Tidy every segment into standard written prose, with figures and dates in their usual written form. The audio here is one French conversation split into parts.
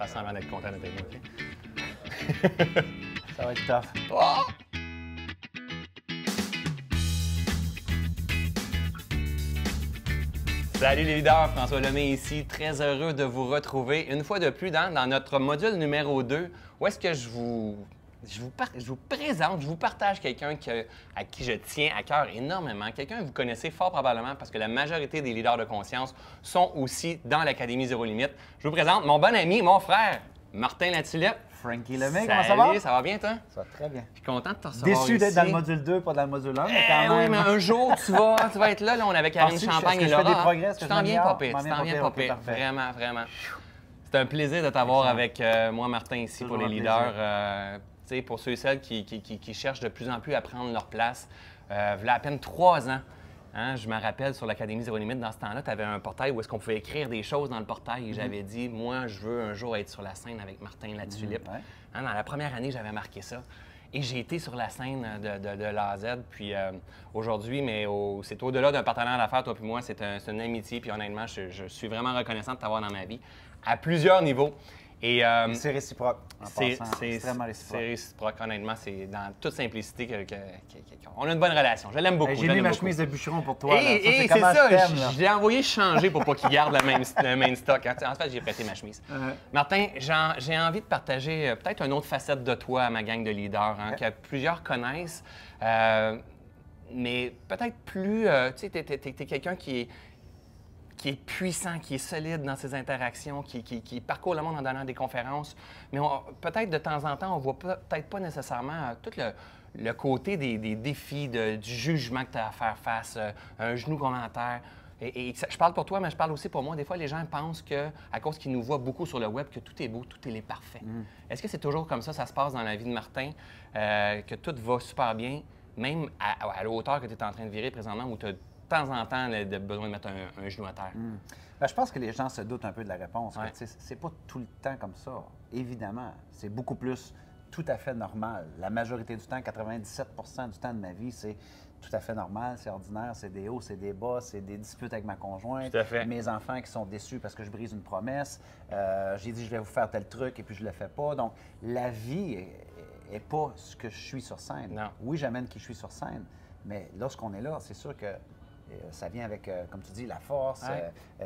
Fais semblant d'être content d'être avec moi, OK? Ça va être tough. Oh! Salut les leaders, François Lemay ici, très heureux de vous retrouver une fois de plus dans notre module numéro 2, où est-ce que je vous partage quelqu'un à qui je tiens à cœur énormément, quelqu'un que vous connaissez fort probablement parce que la majorité des leaders de conscience sont aussi dans l'Académie Zéro Limite. Je vous présente mon bon ami, mon frère, Martin Latulippe. Frankie Lemay, comment ça va? Ça va bien, toi? Ça va très bien. Je suis content de te recevoir. Déçu d'être dans le module 2, pas dans le module 1, mais quand même. Oui, mais un jour, tu vas être là. Là, on avait Karine Champagne et Laura. Tu t'en viens pas pire. Tu t'en viens pas pire. Vraiment, vraiment. C'est un plaisir de t'avoir avec moi, Martin, ici, pour les leaders. Pour ceux et celles qui cherchent de plus en plus à prendre leur place. Il y a à peine 3 ans. Hein, je me rappelle, sur l'Académie Zéro Limite, dans ce temps-là, tu avais un portail où est-ce qu'on pouvait écrire des choses dans le portail. Et j'avais dit, moi, je veux un jour être sur la scène avec Martin Latulippe. Hein, dans la première année, j'avais marqué ça. Et j'ai été sur la scène de l'AZ. Puis aujourd'hui, c'est au-delà d'un partenaire d'affaires, toi puis moi, c'est une amitié. Puis honnêtement, je suis vraiment reconnaissant de t'avoir dans ma vie, à plusieurs niveaux. Et c'est réciproque, en passant. C'est extrêmement réciproque. C'est réciproque, honnêtement. C'est dans toute simplicité qu'on a une bonne relation. Je l'aime beaucoup. J'ai mis ma chemise de bûcheron pour toi. Et c'est ça, je l'ai envoyé changer pour pas qu'il garde le même stock. En fait, j'ai prêté ma chemise. Martin, j'ai envie de partager peut-être une autre facette de toi à ma gang de leaders, hein, que plusieurs connaissent, mais peut-être plus... tu sais, t'es quelqu'un qui est puissant, qui est solide dans ses interactions, qui parcourt le monde en donnant des conférences. Mais peut-être de temps en temps, on ne voit peut-être pas nécessairement tout le côté des défis, du jugement que tu as à faire face, un genou qu'on a en terre. Et je parle pour toi, mais je parle aussi pour moi. Des fois, les gens pensent qu'à cause qu'ils nous voient beaucoup sur le web, que tout est beau, tout est parfait. Est-ce que c'est toujours comme ça se passe dans la vie de Martin, que tout va super bien, même à la hauteur que tu es en train de virer présentement, où tu as de temps en temps, le besoin de mettre un genou à terre. Bien, je pense que les gens se doutent un peu de la réponse. Ouais. C'est pas tout le temps comme ça, évidemment. C'est beaucoup plus tout à fait normal. La majorité du temps, 97% du temps de ma vie, c'est tout à fait normal, c'est ordinaire, c'est des hauts, c'est des bas, c'est des disputes avec ma conjointe, mes enfants qui sont déçus parce que je brise une promesse, j'ai dit je vais vous faire tel truc et puis je le fais pas. Donc, la vie n'est pas ce que je suis sur scène. Non. Oui, j'amène qui je suis sur scène, mais lorsqu'on est là, c'est sûr que ça vient avec, comme tu dis, la force,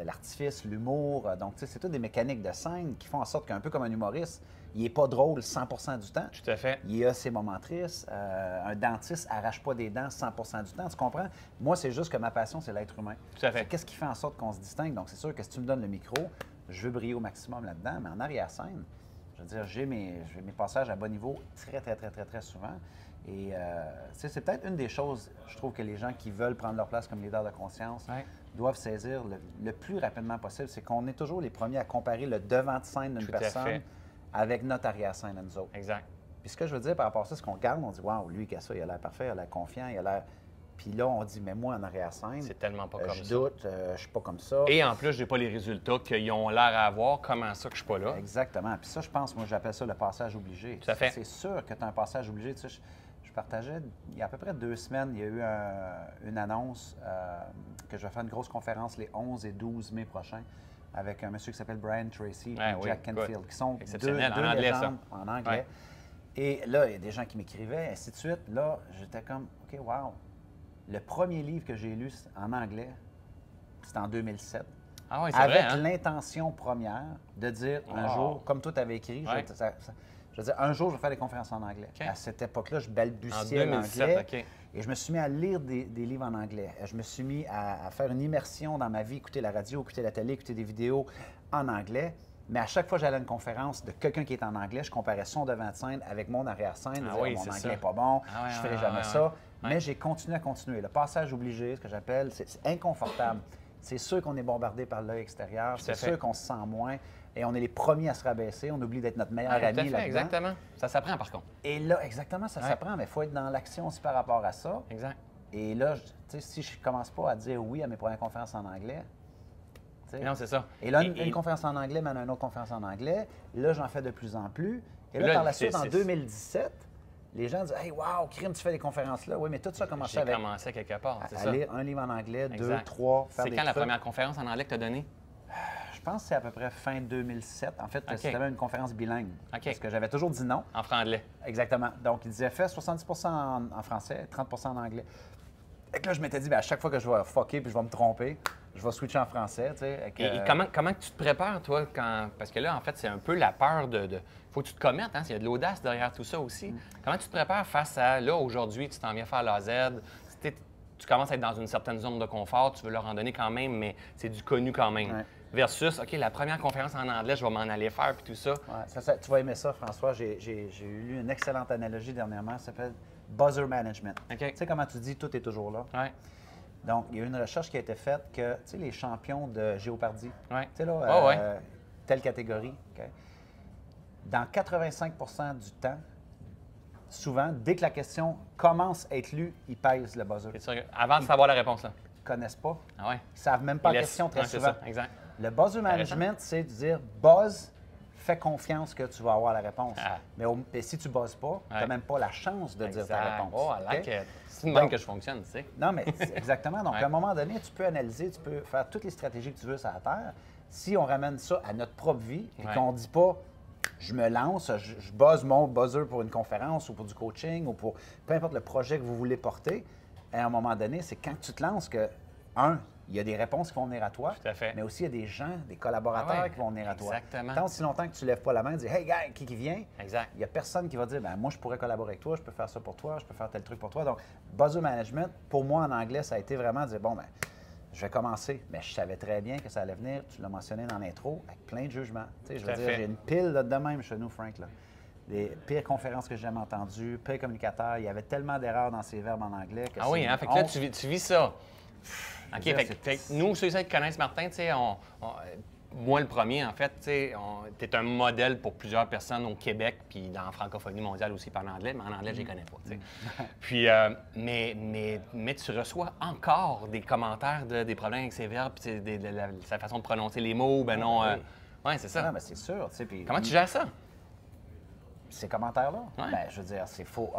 l'artifice, l'humour. Donc, tu sais, c'est toutes des mécaniques de scène qui font en sorte qu'un peu comme un humoriste, il n'est pas drôle 100% du temps. Tout à fait. Il a ses moments tristes. Un dentiste n'arrache pas des dents 100% du temps. Tu comprends? Moi, c'est juste que ma passion, c'est l'être humain. Tout à fait. Qu'est-ce qui fait en sorte qu'on se distingue? Donc, c'est sûr que si tu me donnes le micro, je veux briller au maximum là-dedans, mais en arrière-scène, je veux dire, j'ai mes passages à bon niveau très souvent. Et c'est peut-être une des choses, je trouve, que les gens qui veulent prendre leur place comme leader de conscience doivent saisir le plus rapidement possible. C'est qu'on est toujours les premiers à comparer le devant de scène d'une personne avec notre arrière-scène à nous autres. Exact. Puis ce que je veux dire par rapport à ça, c'est qu'on regarde, on dit « Wow, lui, qu'est-ce ça, il a l'air parfait, il a l'air confiant, il a l'air… » Puis là, on dit « Mais moi, en arrière-scène, c'est tellement pas comme ça. Je doute, je suis pas comme ça. » Et en plus, j'ai pas les résultats qu'ils ont l'air à avoir. Comment ça que je suis pas là? Exactement. Puis ça, je pense, moi, j'appelle ça le passage obligé. Tout à fait. C'est sûr que tu as un passage obligé. Tu sais, je partageais, il y a à peu près 2 semaines, il y a eu une annonce que je vais faire une grosse conférence les 11 et 12 mai prochains avec un monsieur qui s'appelle Brian Tracy et Jack Canfield, qui sont deux anglais, légendes ça. En anglais. Ouais. Et là, il y a des gens qui m'écrivaient, et ainsi de suite. Là, j'étais comme, OK, wow. Le premier livre que j'ai lu en anglais, c'était en 2007. Ah oui, c'est vrai, hein? Avec l'intention première de dire un jour, comme toi, tu avais écrit, je veux dire, un jour, je vais faire des conférences en anglais. Okay. À cette époque-là, je balbutiais l'anglais. Et je me suis mis à lire des livres en anglais. Je me suis mis à faire une immersion dans ma vie, écouter la radio, écouter la télé, écouter des vidéos en anglais. Mais à chaque fois que j'allais à une conférence de quelqu'un qui est en anglais, je comparais son devant de scène avec mon arrière-scène. Mon anglais n'est pas bon, je ne ferai jamais ça. Ouais. Mais j'ai continué à continuer. Le passage obligé, ce que j'appelle, c'est inconfortable. C'est sûr qu'on est bombardé par l'œil extérieur, c'est sûr qu'on se sent moins. Et on est les premiers à se rabaisser, on oublie d'être notre meilleur ami là-dedans. Exactement. Ça s'apprend, par contre. Et là, exactement, ça s'apprend, mais il faut être dans l'action aussi par rapport à ça. Exact. Et là, tu sais, si je commence pas à dire oui à mes premières conférences en anglais… Non, c'est ça. Et là, une conférence en anglais mène à une autre conférence en anglais. Là, j'en fais de plus en plus. Et là, par la suite, en 2017… Les gens disent « Hey, wow, crime, tu fais des conférences là. » Oui, mais tout ça commençait avec… J'ai commencé quelque part, c'est ça. Lire un livre en anglais, 2, 3, faire des… C'est quand la première conférence en anglais que tu as donnée? Je pense que c'est à peu près fin 2007. En fait, c'était même une conférence bilingue. Parce que j'avais toujours dit non. En franglais. Exactement. Donc, il disait fais 70% en français, 30% en anglais. Et que là, je m'étais dit, bien, à chaque fois que je vais fucker puis je vais me tromper, je vais switcher en français. Tu sais, et comment tu te prépares, toi, quand. Parce que là, en fait, c'est un peu la peur de. Faut que tu te commettes, hein? Il y a de l'audace derrière tout ça aussi. Comment tu te prépares face à. Là, aujourd'hui, tu t'en viens faire la Z. Tu commences à être dans une certaine zone de confort, tu veux leur en donner quand même, mais c'est du connu quand même. Ouais. Versus, OK, la première conférence en anglais, je vais m'en aller faire, puis tout ça. Ouais, ça. Tu vas aimer ça, François. J'ai lu une excellente analogie dernièrement, ça s'appelle buzzer management. Okay. Tu sais comment tu dis, tout est toujours là. Ouais. Donc, il y a une recherche qui a été faite que, tu sais, les champions de Géopardie, ouais. Tu sais, là, telle catégorie, okay, dans 85% du temps, souvent, dès que la question commence à être lue, ils pèsent le buzzer. Sûr, avant de savoir la réponse, là. Ils ne connaissent pas. Ah ouais. Ils ne savent même pas la question très souvent. Ça. Exact. Le buzzer management, c'est de dire « buzz, fais confiance que tu vas avoir la réponse ». Mais si tu ne buzzes pas, tu n'as même pas la chance de dire ta réponse. Oh, c'est une bonne que je fonctionne, tu sais. Non, mais exactement. Donc, à un moment donné, tu peux analyser, tu peux faire toutes les stratégies que tu veux sur la Terre. Si on ramène ça à notre propre vie et qu'on ne dit pas je me lance, je buzz mon buzzer pour une conférence ou pour du coaching ou pour peu importe le projet que vous voulez porter. Et à un moment donné, c'est quand tu te lances que, il y a des réponses qui vont venir à toi, mais aussi il y a des gens, des collaborateurs qui vont venir à toi. Exactement. Tant si longtemps que tu ne lèves pas la main et dis « Hey, gars, qui vient? » Il n'y a personne qui va dire « Moi, je pourrais collaborer avec toi, je peux faire ça pour toi, je peux faire tel truc pour toi. » Donc, buzzer management, pour moi, en anglais, ça a été vraiment de dire « Bon, ben, je vais commencer. » Mais je savais très bien que ça allait venir, tu l'as mentionné dans l'intro, avec plein de jugements. Tu sais, je veux dire, j'ai une pile là, de même chez nous, Frank. Là. Les pires conférences que j'ai jamais entendues, pires communicateurs. Il y avait tellement d'erreurs dans ces verbes en anglais. Que fait que là, tu vis ça. OK, fait que nous, ceux qui connaissent Martin, tu sais, moi le premier, en fait, tu sais, t'es un modèle pour plusieurs personnes au Québec, puis dans la francophonie mondiale aussi par l'anglais, mais en anglais, je les connais pas, tu sais. Puis, mais tu reçois encore des commentaires des problèmes avec ses verbes, puis sa façon de prononcer les mots, ben non. Oui, c'est ça. Non, mais c'est sûr, tu sais. Puis comment tu gères ça? Ces commentaires-là? Ouais. Ben, je veux dire, c'est faux.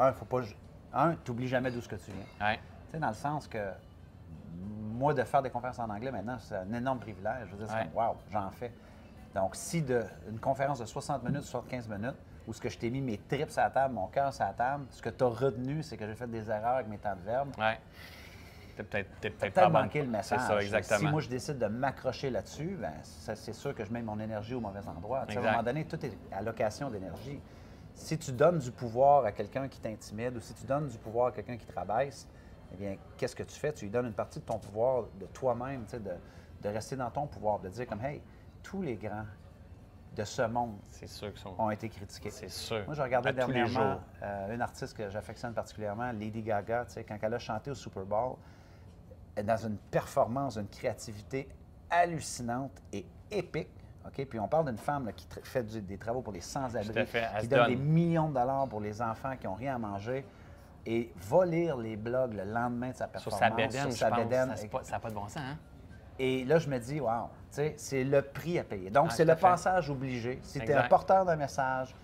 T'oublies jamais d'où ce que tu viens. Ouais. Tu sais, dans le sens que. Moi, de faire des conférences en anglais, maintenant, c'est un énorme privilège. Je veux dire, wow, j'en fais. Donc, si une conférence de 60 minutes, 75 minutes, où ce que je t'ai mis mes tripes à la table, mon cœur à la table, ce que tu as retenu, c'est que j'ai fait des erreurs avec mes temps de verbe. Ouais. T'as peut-être pas manqué le message. C'est ça, exactement. Si moi, je décide de m'accrocher là-dessus, bien, c'est sûr que je mets mon énergie au mauvais endroit. Tu sais, à un moment donné, tout est allocation d'énergie. Si tu donnes du pouvoir à quelqu'un qui t'intimide ou si tu donnes du pouvoir à quelqu'un qui te rabaisse, eh bien, qu'est-ce que tu fais? Tu lui donnes une partie de ton pouvoir, de toi-même, de rester dans ton pouvoir, de dire comme, hey, tous les grands de ce monde ont été critiqués. C'est sûr. Moi, je regardais dernièrement une artiste que j'affectionne particulièrement, Lady Gaga, quand elle a chanté au Super Bowl, dans une performance, une créativité hallucinante et épique. Okay? Puis on parle d'une femme là, qui fait des travaux pour les sans-abri, qui donne des millions de dollars pour les enfants qui n'ont rien à manger. Et va lire les blogs le lendemain de sa performance. Sur sa bédaine, ça n'a pas de bon sens, hein? Et là, je me dis, wow, tu sais, c'est le prix à payer. Donc, c'est le passage obligé. Si tu es un porteur d'un message,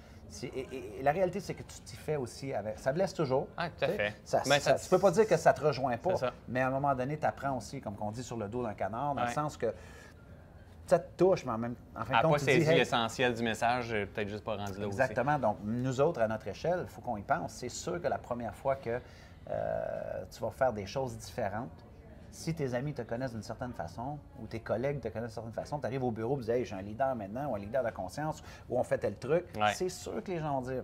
et la réalité, c'est que tu t'y fais aussi avec. Ça blesse toujours. Ah, tout à fait. Tu peux pas dire que ça te rejoint pas, mais à un moment donné, tu apprends aussi, comme on dit sur le dos d'un canard, dans le sens que ça te touche, mais en fin de compte, tu dis, hey, l'essentiel du message, je n'ai peut-être juste pas rendu là aussi. Exactement. Donc, nous autres, à notre échelle, il faut qu'on y pense. C'est sûr que la première fois que tu vas faire des choses différentes, si tes amis te connaissent d'une certaine façon ou tes collègues te connaissent d'une certaine façon, tu arrives au bureau et tu dis, hey, j'ai un leader maintenant ou un leader de conscience ou on fait tel truc, c'est sûr que les gens vont dire,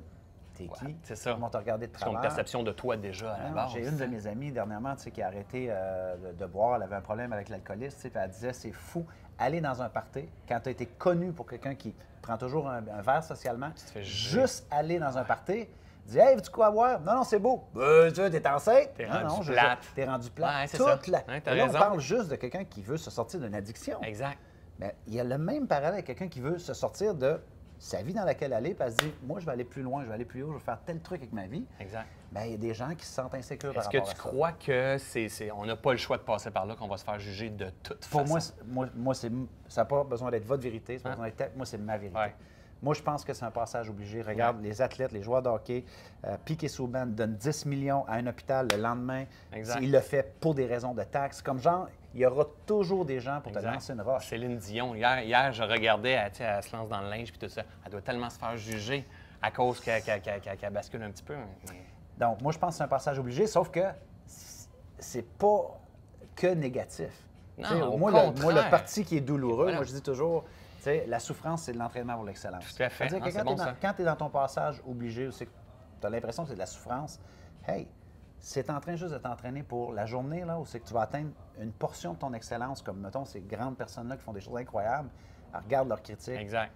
t'es qui? C'est ça. Ils vont te regarder de travers. Ils ont une perception de toi déjà à la base. J'ai une de mes amies dernièrement qui a arrêté de boire, elle avait un problème avec l'alcoolisme, elle disait, c'est fou. Aller dans un party, quand tu as été connu pour quelqu'un qui prend toujours un verre socialement, juste aller dans un party, dire « Hey, veux-tu quoi boire? » « Non, non, c'est beau. T'es enceinte? » T'es rendu plate. T'es rendu plate. On parle juste de quelqu'un qui veut se sortir d'une addiction. Exact. Mais il y a le même parallèle avec quelqu'un qui veut se sortir de sa vie dans laquelle aller, puis elle se dit « Moi, je vais aller plus loin, je vais aller plus haut, je vais faire tel truc avec ma vie. » Exact. Bien, il y a des gens qui se sentent insécures par rapport à ça. Est-ce que tu crois que on n'a pas le choix de passer par là, qu'on va se faire juger de toute façon? Pour moi ça n'a pas besoin d'être votre vérité, ça n'a pas besoin d'être moi, c'est ma vérité. Ouais. Moi, je pense que c'est un passage obligé. Regarde, les athlètes, les joueurs de hockey, P.K. Subban donne 10 millions à un hôpital le lendemain. Exact. Il le fait pour des raisons de taxes. Comme genre, il y aura toujours des gens pour te lancer une roche. Céline Dion, hier je regardais, elle se lance dans le linge, puis tout ça. Elle doit tellement se faire juger à cause qu'elle bascule un petit peu. Donc, moi, je pense que c'est un passage obligé, sauf que c'est pas que négatif. Non, au moi, le parti qui est douloureux, voilà. Moi, je dis toujours, la souffrance, c'est de l'entraînement pour l'excellence. Tout à fait. Non, quand tu es dans ton passage obligé, tu as l'impression que c'est de la souffrance, hey, c'est en train juste de t'entraîner pour la journée là, où c'est que tu vas atteindre une portion de ton excellence, comme, mettons, ces grandes personnes-là qui font des choses incroyables, elles regardent leurs critiques. Exact.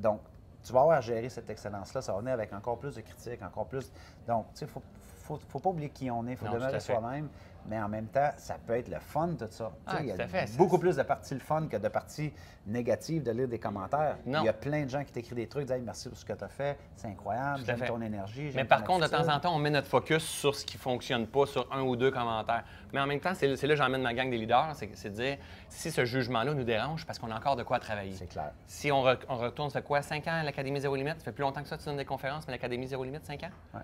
Donc, tu vas avoir à gérer cette excellence-là. Ça va venir avec encore plus de critiques, encore plus. Donc, tu sais, faut pas oublier qui on est, il faut demeurer soi-même. Mais en même temps, ça peut être le fun, tout ça. Ah, il y a beaucoup plus de parties le fun que de parties négatives, de lire des commentaires. Non. Il y a plein de gens qui t'écrivent des trucs, disent hey, merci pour ce que tu as fait, c'est incroyable, j'aime ton énergie. Mais par contre, de temps en temps, on met notre focus sur ce qui ne fonctionne pas, sur un ou deux commentaires. Mais en même temps, c'est là que j'emmène ma gang des leaders, c'est de dire si ce jugement-là nous dérange, parce qu'on a encore de quoi travailler. C'est clair. Si on retourne, ça fait quoi, 5 ans à l'Académie Zéro Limite? Ça fait plus longtemps que ça, tu donnes des conférences, mais l'Académie Zéro Limite, 5 ans? Ouais.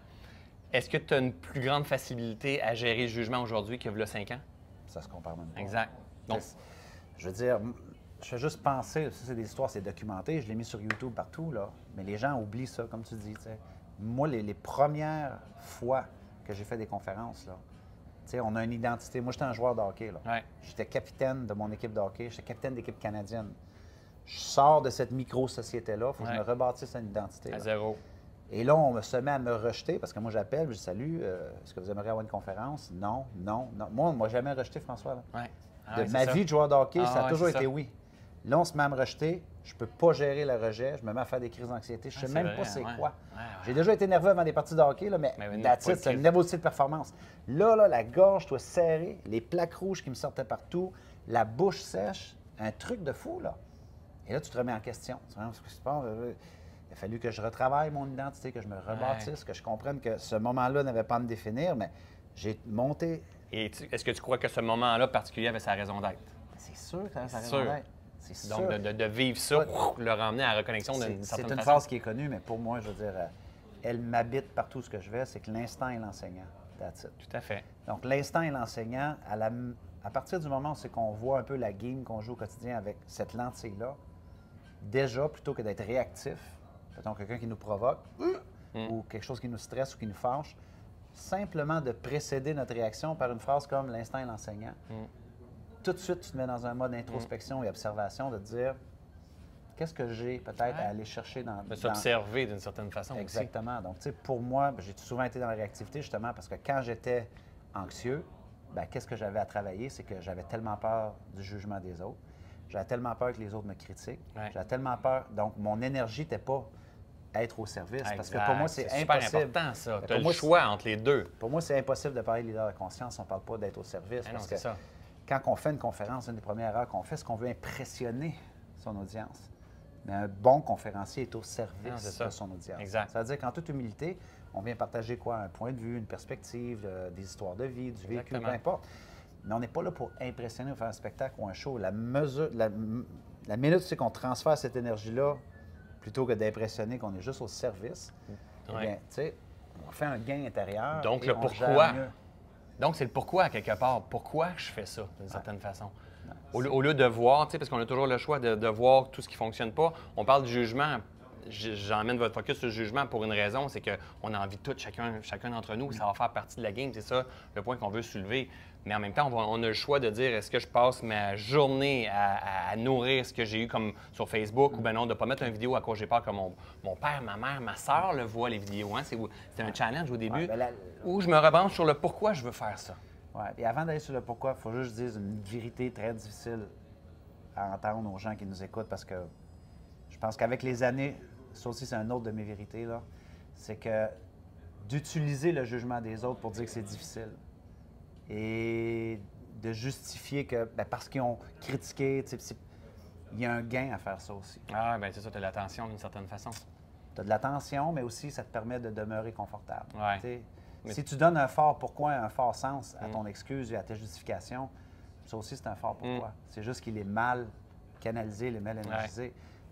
Est-ce que tu as une plus grande facilité à gérer le jugement aujourd'hui qu'il y a 5 ans? Ça se compare même pas. Exact. Donc, je veux dire, je fais juste penser, ça c'est des histoires, c'est documenté, je l'ai mis sur YouTube partout, là, mais les gens oublient ça, comme tu dis. T'sais. Moi, les premières fois que j'ai fait des conférences, là, on a une identité. Moi, j'étais un joueur de hockey. Là. Ouais. J'étais capitaine de mon équipe de hockey, j'étais capitaine d'équipe canadienne. Je sors de cette micro-société-là, il faut que je me rebâtisse une identité. À zéro. Et là, on se met à me rejeter parce que moi, j'appelle, je salue. Est-ce que vous aimeriez avoir une conférence? Non, non, non. Moi, on ne m'a jamais rejeté, François. Là. Ouais. Ah, de ma vie de joueur de hockey, ça a toujours été oui. Là, on se met à me rejeter. Je ne peux pas gérer le rejet. Je me mets à faire des crises d'anxiété. Je ne sais même pas c'est quoi. Ouais, ouais. J'ai déjà été nerveux avant des parties de hockey, là, mais c'est une nervosité de performance. Là, la gorge, toi, serrée, les plaques rouges qui me sortaient partout, la bouche sèche, un truc de fou, là. Et là, tu te remets en question. Tu vois ce qui se passe? Il a fallu que je retravaille mon identité, que je me rebâtisse, que je comprenne que ce moment-là n'avait pas à me définir, mais j'ai monté. Et est-ce que tu crois que ce moment-là particulier avait sa raison d'être? C'est sûr que ça a sa raison d'être. C'est sûr. Donc, de vivre ça, le ramener à la reconnexion d'une certaine façon. C'est une phrase qui est connue, mais pour moi, je veux dire, elle m'habite partout ce que je vais, c'est que l'instant est l'enseignant. That's it. Tout à fait. Donc, l'instant est l'enseignant. À partir du moment où c'est qu'on voit un peu la game qu'on joue au quotidien avec cette lentille-là, déjà, plutôt que d'être réactif, donc quelqu'un qui nous provoque ou quelque chose qui nous stresse ou qui nous fâche, simplement de précéder notre réaction par une phrase comme « l'instinct est l'enseignant », tout de suite, tu te mets dans un mode d'introspection et observation de te dire « qu'est-ce que j'ai peut-être à aller chercher dans… » De s'observer d'une certaine façon. Exactement. Aussi. Donc, tu sais, pour moi, j'ai souvent été dans la réactivité justement parce que quand j'étais anxieux, bien, qu'est-ce que j'avais à travailler? C'est que j'avais tellement peur du jugement des autres, j'avais tellement peur que les autres me critiquent, j'avais tellement peur… Donc, mon énergie n'était pas… être au service, parce que pour moi, c'est impossible. C'est super important, ça. Tu as le choix entre les deux. Pour moi, c'est impossible de parler de leader de conscience, on ne parle pas d'être au service. Parce que quand on fait une conférence, une des premières erreurs qu'on fait, c'est qu'on veut impressionner son audience. Mais un bon conférencier est au service de son audience. Exact. Ça veut dire qu'en toute humilité, on vient partager quoi? Un point de vue, une perspective, des histoires de vie, du vécu, peu importe. Mais on n'est pas là pour impressionner ou faire un spectacle ou un show. La minute, c'est qu'on transfère cette énergie-là plutôt que d'impressionner qu'on est juste au service, eh bien, tu sais, on fait un gain intérieur. Donc, le pourquoi. Donc, c'est le pourquoi, à quelque part. Pourquoi je fais ça, d'une certaine façon? Au lieu de voir, tu sais, parce qu'on a toujours le choix de voir tout ce qui ne fonctionne pas, on parle du jugement. J'emmène votre focus sur le jugement pour une raison, c'est qu'on a envie toutes, chacun d'entre nous, ça va faire partie de la game, c'est ça le point qu'on veut soulever. Mais en même temps, on a le choix de dire, est-ce que je passe ma journée à nourrir ce que j'ai eu comme sur Facebook ou ben non, de ne pas mettre une vidéo à quoi j'ai peur, comme mon père, ma mère, ma soeur le voient les vidéos. Hein? C'est un challenge au début où je me repenche sur le pourquoi je veux faire ça. Ouais. Et avant d'aller sur le pourquoi, il faut juste dire une vérité très difficile à entendre aux gens qui nous écoutent parce que je pense qu'avec les années, ça aussi, c'est un autre de mes vérités, là. C'est que d'utiliser le jugement des autres pour dire que c'est difficile et de justifier que bien, parce qu'ils ont critiqué, il y a un gain à faire ça aussi. Ah, bien, c'est ça, tu as de l'attention d'une certaine façon. Tu as de l'attention, mais aussi, ça te permet de demeurer confortable. Ouais. Mais... Si tu donnes un fort pourquoi, un fort sens à ton excuse et à tes justifications, ça aussi, c'est un fort pourquoi. C'est juste qu'il est mal canalisé, il est mal énergisé.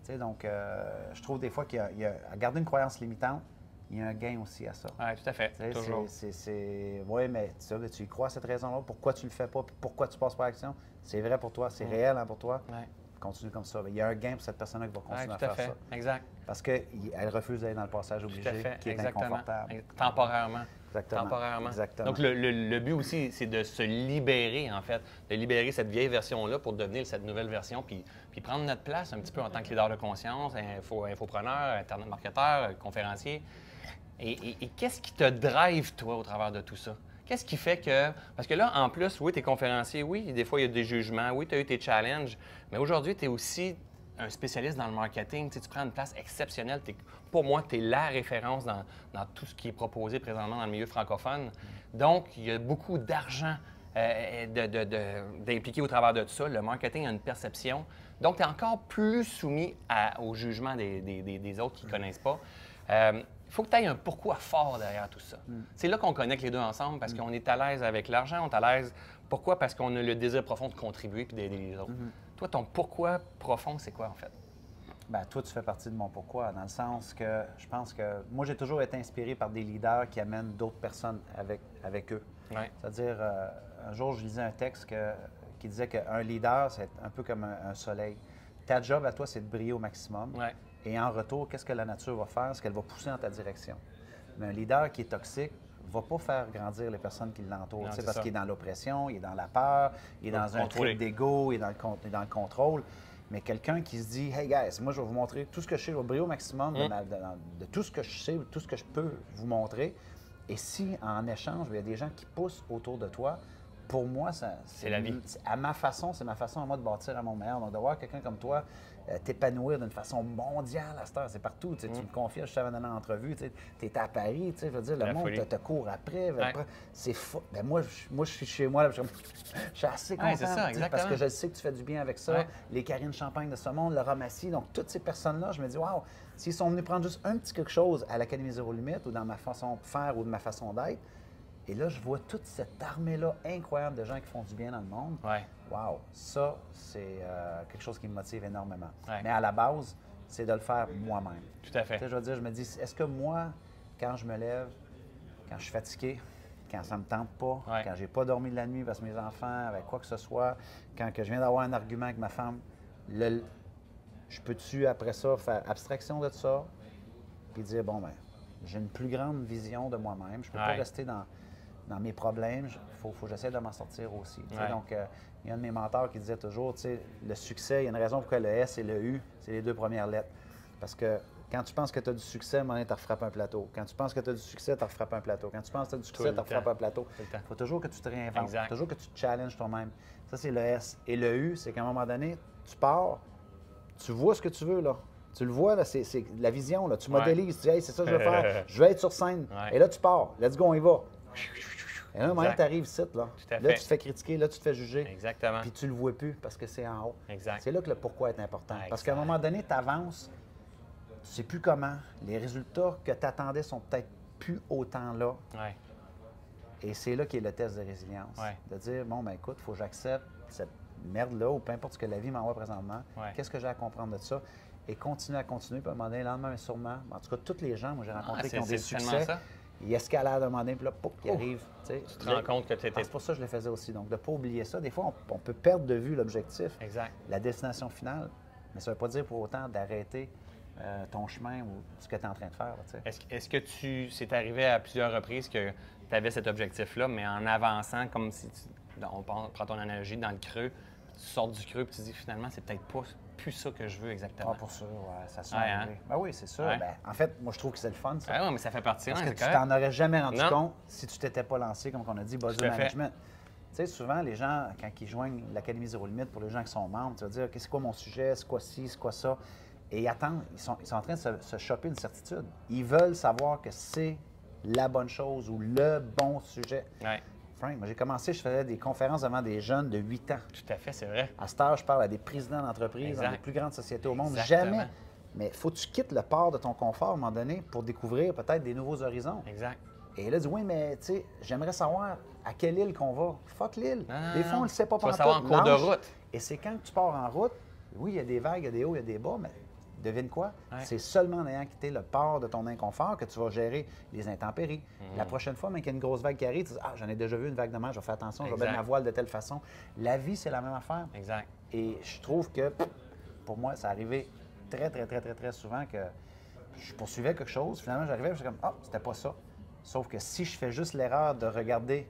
Ouais. Donc, je trouve des fois qu'il y a à garder une croyance limitante, il y a un gain aussi à ça. Oui, tout à fait. Oui, mais tu y crois à cette raison-là. Pourquoi tu ne le fais pas? Pourquoi tu passes par l'action? C'est vrai pour toi, c'est réel hein, pour toi. Ouais. Continue comme ça. Il y a un gain pour cette personne-là qui va continuer à faire ça. Exact. Parce qu'elle refuse d'aller dans le passage obligé qui est inconfortable. Temporairement. Exactement. Temporairement. Exactement. Donc, le but aussi, c'est de se libérer, en fait, de libérer cette vieille version-là pour devenir cette nouvelle version, puis prendre notre place un petit peu en tant que leader de conscience, infopreneur, internet marketeur, conférencier. Et qu'est-ce qui te drive, toi, au travers de tout ça? Qu'est-ce qui fait que… Parce que là, en plus, oui, tu es conférencier, oui, des fois, il y a des jugements, oui, tu as eu tes challenges, mais aujourd'hui, tu es aussi un spécialiste dans le marketing. Tu prends une place exceptionnelle. Pour moi, tu es la référence dans tout ce qui est proposé présentement dans le milieu francophone. Donc, il y a beaucoup d'argent d'impliquer au travers de tout ça. Le marketing a une perception. Donc, tu es encore plus soumis au jugement des autres qui ne connaissent pas. Il faut que tu aies un pourquoi fort derrière tout ça. C'est là qu'on connecte les deux ensemble parce qu'on est à l'aise avec l'argent, on est à l'aise. Pourquoi? Parce qu'on a le désir profond de contribuer et d'aider les autres. Toi, ton pourquoi profond, c'est quoi en fait? Bien, toi, tu fais partie de mon pourquoi, dans le sens que je pense que… Moi, j'ai toujours été inspiré par des leaders qui amènent d'autres personnes avec eux. Ouais. C'est-à-dire, un jour, je lisais un texte qui disait qu'un leader, c'est un peu comme un soleil. Ta job à toi, c'est de briller au maximum. Ouais. Et en retour, qu'est-ce que la nature va faire? C'est qu'elle va pousser en ta direction. Mais un leader qui est toxique ne va pas faire grandir les personnes qui l'entourent. Parce qu'il est dans l'oppression, il est dans la peur, il est dans un trip d'ego, il est dans le contrôle. Mais quelqu'un qui se dit « Hey guys, moi je vais vous montrer tout ce que je sais, je vais briller au maximum de tout ce que je sais, tout ce que je peux vous montrer. » Et si, en échange, il y a des gens qui poussent autour de toi, pour moi, c'est la vie. C'est ma façon à moi de bâtir à mon meilleur. Donc, de voir quelqu'un comme toi t'épanouir d'une façon mondiale à cette heure, c'est partout. Tu me confies, je t'avais donné une entrevue, tu es à Paris, je veux dire, le monde te court après. C'est fou. Ben, moi, je suis chez moi, là, je suis assez content parce que je sais que tu fais du bien avec ça. Ouais. Les Karine Champagne de ce monde, Laura Massy, donc toutes ces personnes-là, je me dis, waouh, s'ils sont venus prendre juste un petit quelque chose à l'Académie Zéro Limite ou dans ma façon de faire ou de ma façon d'être, et là, je vois toute cette armée-là incroyable de gens qui font du bien dans le monde. Ouais. Wow! Ça, c'est quelque chose qui me motive énormément. Ouais. Mais à la base, c'est de le faire moi-même. Tout à fait. Tu sais, je veux dire, je me dis, est-ce que moi, quand je me lève, quand je suis fatigué, quand ça ne me tente pas, quand j'ai pas dormi de la nuit parce que mes enfants, avec quoi que ce soit, quand que je viens d'avoir un argument avec ma femme, je peux-tu, après ça, faire abstraction de ça puis dire, bon, ben, j'ai une plus grande vision de moi-même. Je peux pas rester dans mes problèmes, il faut que j'essaie de m'en sortir aussi. Donc, il y a un de mes mentors qui disait toujours, le succès, il y a une raison pourquoi le S et le U, c'est les deux premières lettres. Parce que quand tu penses que tu as du succès, tu refrappes un plateau. Quand tu penses que tu as du succès, tu refrappes un plateau. Quand tu penses que tu as du succès, tu refrappes un plateau. Il faut toujours que tu te réinventes, toujours que tu te challenges toi-même. Ça, c'est le S. Et le U, c'est qu'à un moment donné, tu pars, tu vois ce que tu veux, là. Tu le vois, c'est la vision, là. Tu modélises, tu dis, hey, c'est ça que je veux faire, je veux être sur scène. Et là, tu pars. Let's go, on y va. Et là, maintenant, tu arrives ici, là. Là, tu te fais critiquer, là, tu te fais juger. Exactement. Puis tu le vois plus parce que c'est en haut. C'est là que le pourquoi est important. Parce qu'à un moment donné, tu avances, tu sais plus comment. Les résultats que tu attendais sont peut-être plus autant là. Et c'est là qu'est le test de résilience. De dire, bon, ben écoute, il faut que j'accepte cette merde-là ou peu importe ce que la vie m'envoie présentement. Qu'est-ce que j'ai à comprendre de ça? Et continuer, puis à un moment donné, le lendemain, sûrement. En tout cas, tous les gens, moi, j'ai rencontré qui ont des succès. Il escalade à un moment donné, puis là, pouf, il arrive. Tu te rends compte que tu étais… C'est pour ça que je le faisais aussi. Donc, de ne pas oublier ça. Des fois, on peut perdre de vue l'objectif, la destination finale, mais ça ne veut pas dire pour autant d'arrêter ton chemin ou ce que tu es en train de faire. Est-ce que tu… C'est arrivé à plusieurs reprises que tu avais cet objectif-là, mais en avançant, comme si tu… On prend ton analogie dans le creux, tu sors du creux, puis tu dis finalement, c'est peut-être pas… plus ça que je veux exactement. Ah, pour sûr, ça se ben oui, c'est sûr. Ben, en fait, moi, je trouve que c'est le fun, ça. Oui, mais ça fait partie. Parce que tu t'en aurais jamais rendu compte si tu t'étais pas lancé, comme on a dit, buzz management. Tu sais, souvent, les gens, quand ils joignent l'Académie Zéro Limite, pour les gens qui sont membres, tu vas dire, OK, c'est quoi mon sujet, c'est quoi ci, c'est quoi ça? Et ils attendent, ils sont en train de se choper une certitude. Ils veulent savoir que c'est la bonne chose ou le bon sujet. Frank, moi j'ai commencé, je faisais des conférences devant des jeunes de 8 ans. Tout à fait, c'est vrai. À cette heure, je parle à des présidents d'entreprises, dans les plus grandes sociétés au monde. Jamais. Mais il faut que tu quittes le port de ton confort à un moment donné pour découvrir peut-être des nouveaux horizons. Et là, tu dis, oui, mais tu sais, j'aimerais savoir à quelle île qu'on va. Fuck l'île. Des fois, on ne le sait pas pendant tout. Tu vas savoir en cours de route. Et c'est quand tu pars en route, oui, il y a des vagues, il y a des hauts, il y a des bas, mais Devine quoi? Ouais. C'est seulement en ayant quitté le port de ton inconfort que tu vas gérer les intempéries. La prochaine fois, même qu'il y a une grosse vague qui arrive, tu dis « Ah, j'en ai déjà vu une vague demain, je vais faire attention, je vais mettre ma voile de telle façon. » La vie, c'est la même affaire. Exact. Et je trouve que, pour moi, ça arrivait très souvent que je poursuivais quelque chose. Finalement, j'arrivais, je suis comme « Ah, c'était pas ça. » Sauf que si je fais juste l'erreur de regarder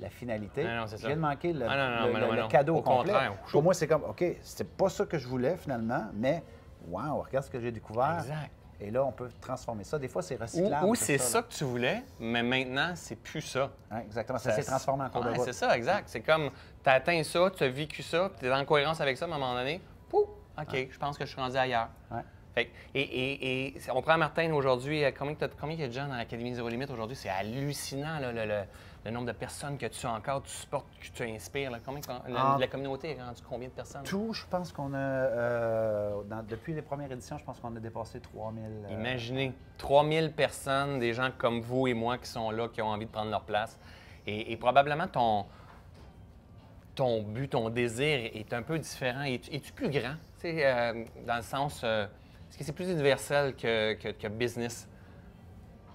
la finalité, je viens de manquer le cadeau au complet. Pour moi, c'est comme « OK, c'est pas ça que je voulais finalement, mais… » Wow, regarde ce que j'ai découvert. Exact. Et là, on peut transformer ça. Des fois, c'est recyclable. Ou c'est ça que tu voulais, mais maintenant, c'est plus ça. Hein, exactement. Ça s'est transformé en cours de route. C'est ça, exact. C'est comme, tu as atteint ça, tu as vécu ça, tu es en cohérence avec ça, mais à un moment donné, pouf, OK, je pense que je suis rendu ailleurs. Ouais. Fait que, et on prend Martin aujourd'hui. Combien il y a de gens dans l'Académie Zéro Limite aujourd'hui? C'est hallucinant, là, le nombre de personnes que tu as encore, tu supportes, que tu inspires. Là. La communauté est rendue combien de personnes? Tout, je pense qu'on a, depuis les premières éditions, je pense qu'on a dépassé 3000. Imaginez, 3000 personnes, des gens comme vous et moi qui sont là, qui ont envie de prendre leur place. Et probablement ton but, ton désir est un peu différent. Es-tu plus grand? Dans le sens… Est-ce que c'est plus universel que business?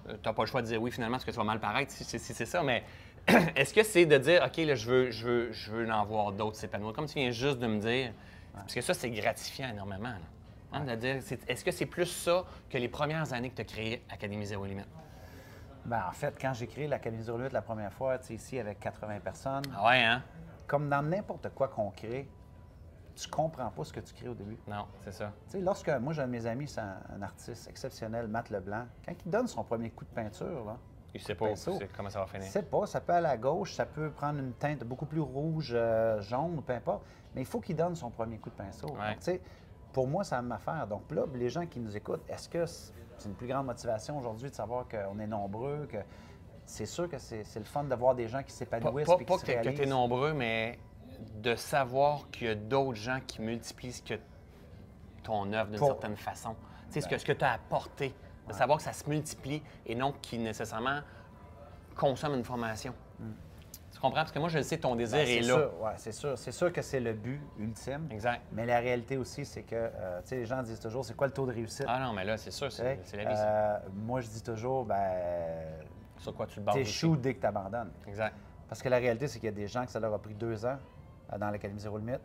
Tu n'as pas le choix de dire oui, finalement, parce que tu vas mal paraître, si c'est ça, mais est-ce que c'est de dire, OK, là, je veux en voir d'autres s'épanouir? Comme tu viens juste de me dire, parce que ça, c'est gratifiant énormément. Hein, de dire, est-ce que c'est plus ça que les premières années que tu as créé Académie Zéro Limite? Bien, en fait, quand j'ai créé l'Académie Zéro Limite la première fois, tu sais, ici, avec 80 personnes, ouais, hein? Comme dans n'importe quoi qu'on crée, tu comprends pas ce que tu crées au début. Non, c'est ça. Tu sais, lorsque moi, j'ai un de mes amis, c'est un artiste exceptionnel, Matt Leblanc, quand il donne son premier coup de peinture, là, il sait pas comment ça va finir. Il sait pas, ça peut aller à gauche, ça peut prendre une teinte beaucoup plus rouge, jaune, peu importe, mais il faut qu'il donne son premier coup de pinceau. Ouais. Donc, tu sais, pour moi, ça m'a affaire. Donc là, les gens qui nous écoutent, est-ce que c'est une plus grande motivation aujourd'hui de savoir qu'on est nombreux, que c'est sûr que c'est le fun de voir des gens qui s'épanouissent et qui se réalisent. Pas que tu es nombreux, mais… de savoir qu'il y a d'autres gens qui multiplient ton œuvre d'une certaine façon. Tu sais, ce que tu as apporté, de savoir que ça se multiplie et non qu'ils nécessairement consomment une formation. Tu comprends? Parce que moi, je le sais, ton désir est là. Ouais, c'est sûr. C'est sûr que c'est le but ultime. Exact. Mais la réalité aussi, c'est que, tu sais, les gens disent toujours, c'est quoi le taux de réussite? Ah non, mais là, c'est sûr, c'est la vie. Moi, je dis toujours, sur quoi tu te bases? T'échoues dès que tu abandonnes. Exact. Parce que la réalité, c'est qu'il y a des gens que ça leur a pris 2 ans dans l'Académie Zéro Limite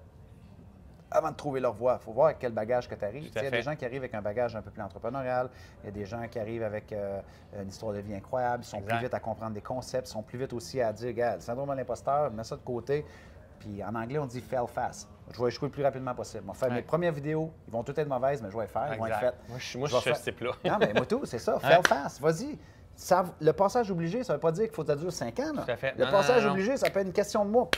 avant de trouver leur voie. Il faut voir avec quel bagage que tu arrives. Il y a des gens qui arrivent avec un bagage un peu plus entrepreneurial, il y a des gens qui arrivent avec une histoire de vie incroyable, ils sont plus vite à comprendre des concepts, ils sont plus vite aussi à dire, regarde, le syndrome de l'imposteur, mets ça de côté. Puis en anglais, on dit « fail fast ». Je vais échouer le plus rapidement possible. Je vais faire mes premières vidéos, ils vont toutes être mauvaises, mais je vais les faire, ils vont être faites. Moi, je suis ce type-là. Non, mais moi tout, c'est ça, « fail fast », vas-y. Le passage obligé, ça ne veut pas dire qu'il faut que ça dure 5 ans. Là. Tout à fait. Le passage obligé, ça peut être une question de mots.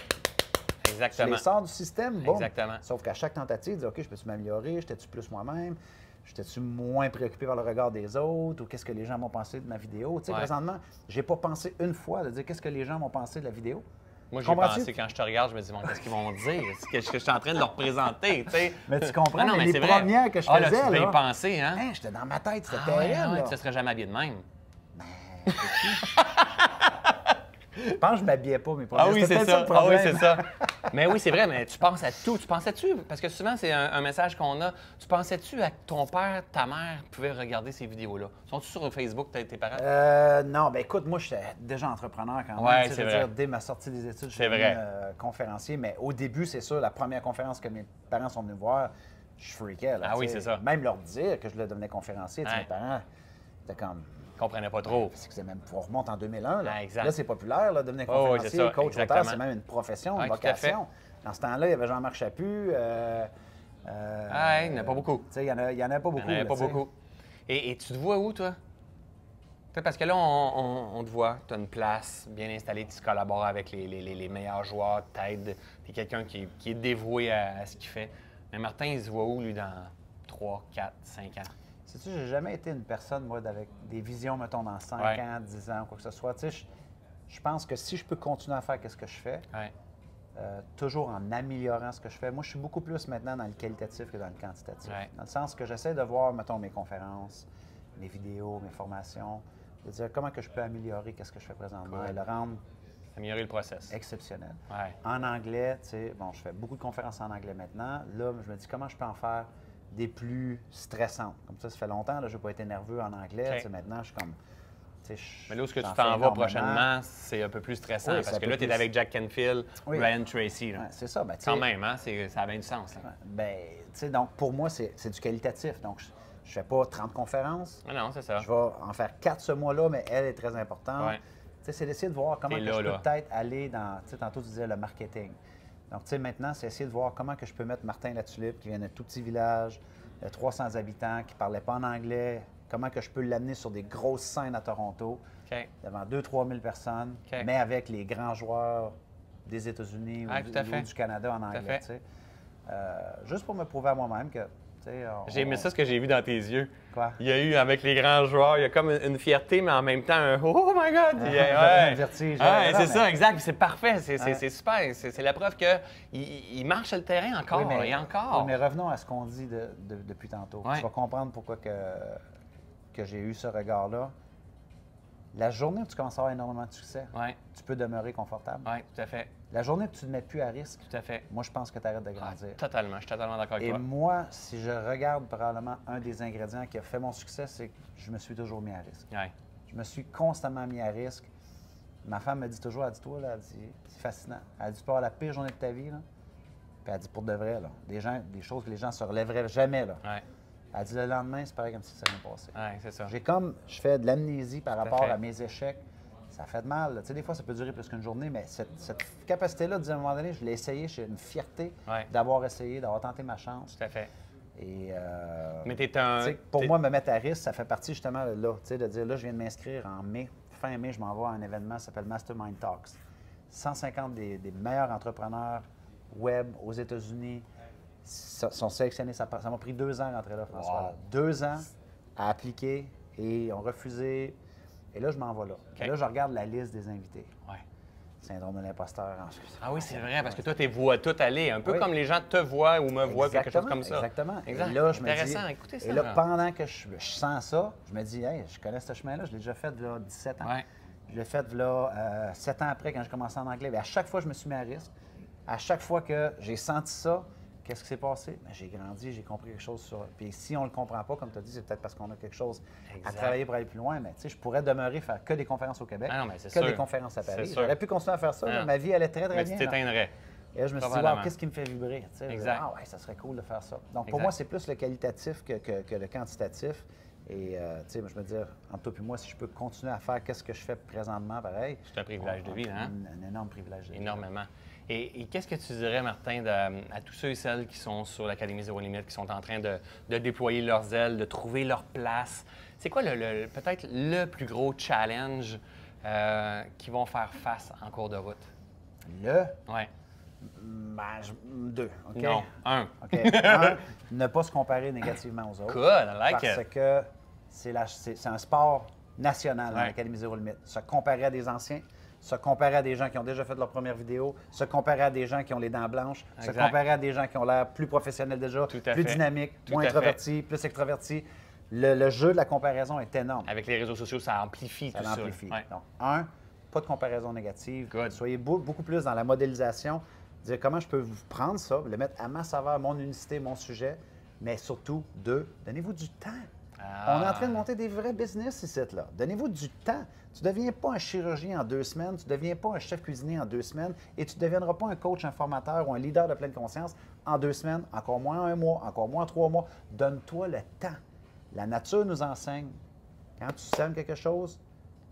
Exactement. Je les sors du système, bon. Exactement. Sauf qu'à chaque tentative, dis, OK, je peux-tu m'améliorer? J'étais-tu plus moi-même? J'étais-tu moins préoccupé par le regard des autres? Ou qu'est-ce que les gens vont penser de ma vidéo? Tu sais, présentement, je n'ai pas pensé une fois de dire qu'est-ce que les gens vont penser de la vidéo. Moi, j'ai pensé, quand je te regarde, je me dis, bon, qu'est-ce qu'ils vont dire? Qu'est-ce que je suis en train de leur présenter? T'sais? Mais tu comprends, ah, non, mais les premières que je faisais, là, tu peux y penser, hein? Hein, j'étais dans ma tête, c'était terrible. Tu ne serais jamais habillé de même. Je pense que je m'habillais pas, mais c'est ça. Mais oui, c'est vrai, mais tu penses à tout. Tu pensais-tu? Parce que souvent, c'est un message qu'on a. Tu pensais-tu à que ton père, ta mère pouvaient regarder ces vidéos-là? Sont-tu sur Facebook, tes parents? Non, bien écoute, moi, j'étais déjà entrepreneur quand même. Ouais, c'est vrai. Dès ma sortie des études, je suis devenu conférencier. Mais au début, c'est sûr, la première conférence que mes parents sont venus voir, je freakais. Là, c'est ça. Même leur dire que je devenais conférencier, mes parents, c'était comme… comprenais pas trop. Parce que c'est même, on remonte en 2001. Là, là c'est populaire, là, devenir conférencier, coach, auteur, c'est même une profession, une vocation. Dans ce temps-là, il y avait Jean-Marc Chaput. Il n'y en a pas beaucoup. Il n'y en avait pas beaucoup. Et tu te vois où, toi? Parce que là, on te voit, tu as une place bien installée, tu collabores avec les meilleurs joueurs, t'aides, tu es quelqu'un qui est dévoué à ce qu'il fait. Mais Martin, il se voit où, lui, dans 3, 4, 5 ans? Sais-tu, j'ai jamais été une personne, moi, avec des visions, mettons, dans 5 ans, 10 ans, quoi que ce soit. Tu sais, je pense que si je peux continuer à faire ce que je fais, toujours en améliorant ce que je fais, moi, je suis beaucoup plus maintenant dans le qualitatif que dans le quantitatif. Dans le sens que j'essaie de voir, mettons, mes conférences, mes vidéos, mes formations, de dire comment que je peux améliorer ce que je fais présentement et le rendre… améliorer le process. Exceptionnel. En anglais, tu sais, bon, je fais beaucoup de conférences en anglais maintenant. Là, je me dis comment je peux en faire des plus stressantes. Comme ça fait longtemps, je n'ai pas été nerveux en anglais. Okay. Maintenant, je suis comme... Mais là où est-ce que tu t'en vas prochainement, c'est un peu plus stressant, oui, parce que là, tu es avec Jack Canfield, oui. Brian Tracy. Ouais, c'est ça. Ben, quand même, hein? Ça a bien du sens. Là. Ben, donc, pour moi, c'est du qualitatif. Donc, je ne fais pas 30 conférences. Ah non, c'est ça. Je vais en faire 4 ce mois-là, mais elle est très importante. Ouais. C'est d'essayer de voir comment je peux peut-être aller dans, tantôt tu disais le marketing. Donc, maintenant, c'est essayer de voir comment que je peux mettre Martin Latulippe, qui vient d'un tout petit village, 300 habitants, qui ne parlait pas en anglais, comment que je peux l'amener sur des grosses scènes à Toronto, okay. devant 2 000 à 3 000 personnes, okay. mais avec les grands joueurs des États-Unis ou du Canada en anglais. Juste pour me prouver à moi-même que... J'ai aimé ça, ce que j'ai vu dans tes yeux. Quoi? Il y a eu, avec les grands joueurs, il y a comme une fierté, mais en même temps, un « Oh my God! » Un vertige. C'est ça, exact. C'est parfait. C'est super. C'est la preuve qu'il marche sur le terrain encore et encore. Oui, mais revenons à ce qu'on dit depuis tantôt. Ouais. Tu vas comprendre pourquoi que j'ai eu ce regard-là. La journée où tu commences à avoir énormément de succès, ouais. tu peux demeurer confortable. Oui, tout à fait. La journée que tu ne te mets plus à risque, tout à fait. Moi, je pense que tu arrêtes de grandir. Ah, totalement, je suis totalement d'accord avec toi. Et moi, si je regarde probablement un des ingrédients qui a fait mon succès, c'est que je me suis toujours mis à risque. Ouais. Je me suis constamment mis à risque. Ma femme me dit toujours, elle dit, toi, là, c'est fascinant. Elle dit, tu peux avoir la pire journée de ta vie, là. Puis elle dit, pour de vrai, là, des choses que les gens ne se relèveraient jamais, là. Ouais. Elle dit, le lendemain, c'est pareil comme si ça m'est passé. Ouais, c'est ça. Je fais de l'amnésie par rapport à mes échecs. Ça fait de mal. Tu sais, des fois, ça peut durer plus qu'une journée, mais cette capacité-là, à un moment donné, je l'ai essayé. J'ai une fierté d'avoir essayé, d'avoir tenté ma chance. Tout à fait. Et, mais t'es un... Pour moi, me mettre à risque, ça fait partie justement de là. Tu sais, de dire, là, je viens de m'inscrire en mai. Fin mai, je m'en vais à un événement qui s'appelle Mastermind Talks. 150 des meilleurs entrepreneurs web aux États-Unis. Sont sélectionnés. Ça m'a pris 2 ans à rentrer là, François. Wow. 2 ans à appliquer et ils ont refusé. Et là, je m'en vais là. Okay. Et là, je regarde la liste des invités. Ouais. Syndrome de l'imposteur. Ah oui, c'est vrai, parce que toi, tu vois tout aller. Un peu comme les gens te voient ou me voient, quelque chose comme ça. Exactement. Et là, je me dis, écoutez ça. Et là, pendant que je sens ça, je me dis, hey, je connais ce chemin-là. Je l'ai déjà fait là 17 ans. Ouais. Je l'ai fait là 7 ans après, quand je commençais en anglais. Bien, à chaque fois, je me suis mis à risque. À chaque fois que j'ai senti ça, qu'est-ce qui s'est passé? Ben, j'ai grandi, j'ai compris quelque chose sur... Puis si on ne le comprend pas, comme tu as dit, c'est peut-être parce qu'on a quelque chose à travailler pour aller plus loin. Mais tu sais, je pourrais demeurer faire que des conférences au Québec, des conférences à Paris. J'aurais pu continuer à faire ça, mais ma vie allait très, très bien. Tu t'éteindrais. Et là, je me suis dit, wow, qu'est-ce qui me fait vibrer? Tu sais, ah ouais, ça serait cool de faire ça. Donc pour moi, c'est plus le qualitatif que le quantitatif. Et tu sais, je me dis, entre toi et moi, si je peux continuer à faire ce que je fais présentement, pareil. C'est un privilège de vie, hein? Un énorme privilège de vie. Énormément. Et qu'est-ce que tu dirais, Martin, à tous ceux et celles qui sont sur l'Académie Zéro Limite, qui sont en train de déployer leurs ailes, de trouver leur place? C'est quoi peut-être le plus gros challenge qu'ils vont faire face en cours de route? Oui. Ben, 2. OK? Non, 1. OK. 1, ne pas se comparer négativement aux autres. Cool, I like parce it. Que c'est un sport national, l'Académie Zéro Limite. Se comparer à des anciens, se comparer à des gens qui ont déjà fait leur première vidéo, se comparer à des gens qui ont les dents blanches, se comparer à des gens qui ont l'air plus professionnels déjà, plus dynamiques, moins introvertis, plus extrovertis. Le jeu de la comparaison est énorme. Avec les réseaux sociaux, ça amplifie tout ça. Ça amplifie. Ouais. Donc, 1, pas de comparaison négative. Good. Soyez beaucoup plus dans la modélisation, dire comment je peux vous prendre ça, le mettre à ma saveur, mon unicité, mon sujet, mais surtout, 2, donnez-vous du temps. Ah. On est en train de monter des vrais business ici, là. Donnez-vous du temps. Tu ne deviens pas un chirurgien en 2 semaines, tu ne deviens pas un chef cuisinier en 2 semaines et tu ne deviendras pas un coach, un formateur ou un leader de pleine conscience en 2 semaines, encore moins en 1 mois, encore moins en 3 mois. Donne-toi le temps. La nature nous enseigne. Quand tu sèmes quelque chose,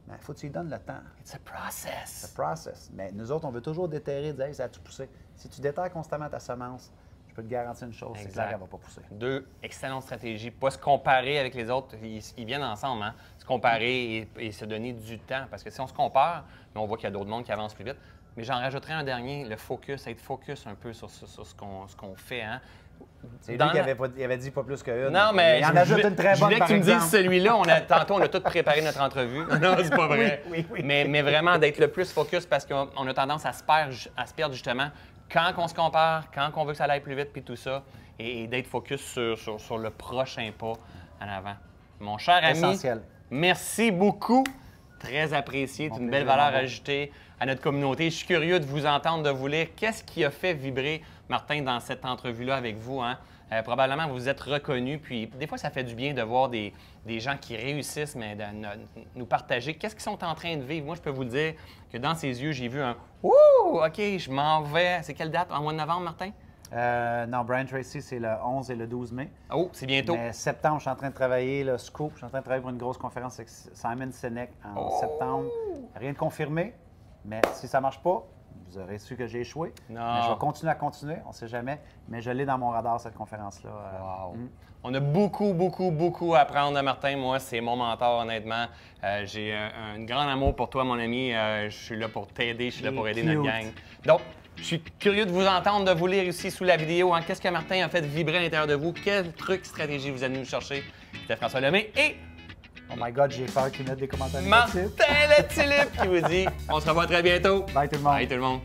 il faut que tu lui donnes le temps. It's a process. It's a process. Mais nous autres, on veut toujours déterrer, dire hey, ça a tout poussé. Si tu déterres constamment ta semence, je peux te garantir une chose, c'est que ça ne va pas pousser. 2, excellente stratégie. Pas se comparer avec les autres. Ils viennent ensemble, hein? Se comparer et se donner du temps. Parce que si on se compare, on voit qu'il y a d'autres mondes qui avancent plus vite. Mais j'en rajouterai un dernier, le focus, être focus un peu sur ce qu'on fait. Hein? C'est lui qui avait dit pas plus qu'une. Non, mais il en ajoute une très bonne, par exemple. Je voulais que tu me dises celui-là. Tantôt, on a tout préparé notre entrevue. Non, c'est pas vrai. Oui. Mais vraiment, d'être le plus focus parce qu'on a tendance à se perdre justement quand on se compare, quand on veut que ça aille plus vite, puis tout ça, et d'être focus sur le prochain pas en avant. Mon cher ami, merci beaucoup. Très apprécié. C'est une belle valeur ajoutée à notre communauté. Je suis curieux de vous entendre, de vous lire. Qu'est-ce qui a fait vibrer Martin dans cette entrevue-là avec vous? Hein? Probablement, vous vous êtes reconnus. Puis, des fois, ça fait du bien de voir des gens qui réussissent, mais de nous partager qu'est-ce qu'ils sont en train de vivre. Moi, je peux vous dire que dans ses yeux, j'ai vu un « Ouh, OK, je m'en vais ». C'est quelle date? En mois de novembre, Martin? Non, Brian Tracy, c'est le 11 et le 12 mai. Oh, c'est bientôt. Mais septembre, je suis en train de travailler le scoop. Je suis en train de travailler pour une grosse conférence avec Simon Sinek en septembre. Rien de confirmé, mais si ça ne marche pas, vous aurez su que j'ai échoué. Non. Mais je vais continuer, on ne sait jamais. Mais je l'ai dans mon radar, cette conférence-là. Wow. On a beaucoup à apprendre de Martin. Moi, c'est mon mentor, honnêtement. J'ai un grand amour pour toi, mon ami. Je suis là pour t'aider, je suis là pour aider notre gang. Donc, je suis curieux de vous entendre, de vous lire ici sous la vidéo. Hein. Qu'est-ce que Martin a fait vibrer à l'intérieur de vous? Quel truc, stratégie vous allez nous chercher? C'était François Lemay et... Oh my God, j'ai peur qu'ils mettent des commentaires négatifs. Martin Latulippe qui vous dit on se revoit très bientôt. Bye tout le monde. Bye tout le monde.